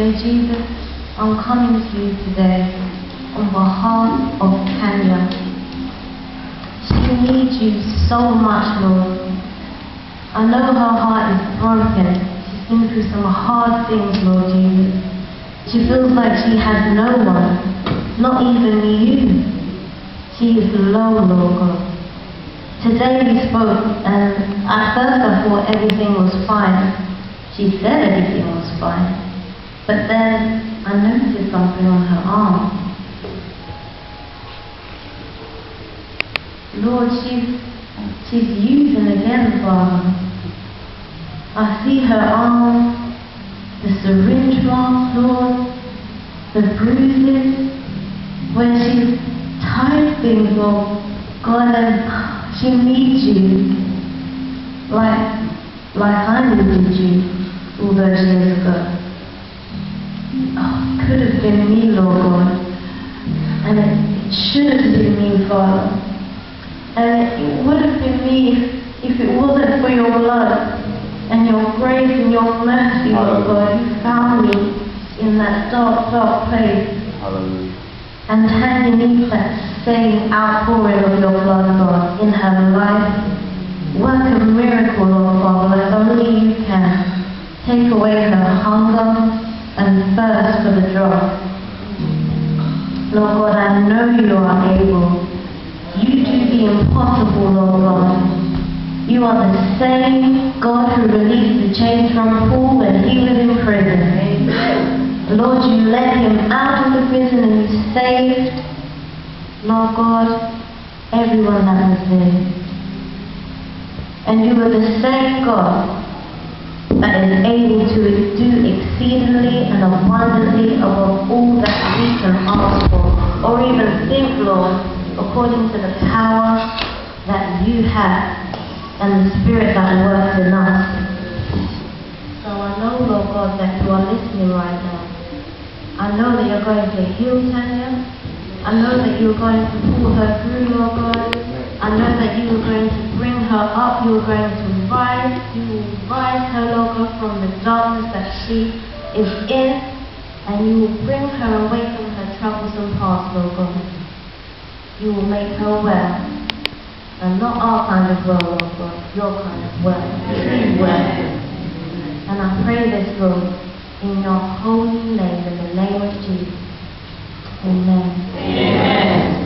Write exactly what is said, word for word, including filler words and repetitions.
Dear Jesus, I'm coming to you today on behalf of Kenya. She needs you so much, Lord. I know her heart is broken. She's been through some hard things, Lord Jesus. She feels like she has no one, not even you. She is low, Lord God. Today we spoke, and at first I thought everything was fine. She said everything was fine. But then I noticed something on her arm. Lord, she's, she's using again, Father. I see her arm, the syringe marks, Lord, the bruises, when she's typing, Lord, God, and she needs you, like, like I needed you all those years ago. Oh, it could have been me, Lord God, and it, it should have been me, Father, and it would have been me if, if it wasn't for your blood and your grace and your mercy, Lord God. You found me in that dark, dark place. Hallelujah. And had in me that same outpouring of your blood, God, in her life. Work a miracle, Lord Father, as only you can. Take away her hunger and thirst for the drug. Lord God, I know you are able. You do the impossible, Lord God. You are the same God who released the chains from Paul when he was in prison. Amen. Lord, you let him out of the prison and you saved, Lord God, everyone that was there. And you were the same God that is able to do exceedingly and abundantly above all that we can ask for, or even think, Lord, according to the power that you have and the Spirit that works in us. So I know, Lord God, that you are listening right now. I know that you're going to heal Tanya. I know that you're going to pull her through, Lord God. I know that you are going to bring her up, you are going to rise, you will rise her, Lord God, from the darkness that she is in, and you will bring her away from her troublesome past, Lord God. You will make her well, and not our kind of well, Lord God, your kind of well. Amen. And I pray this, Lord, in your holy name, in the name of Jesus. Amen. Amen.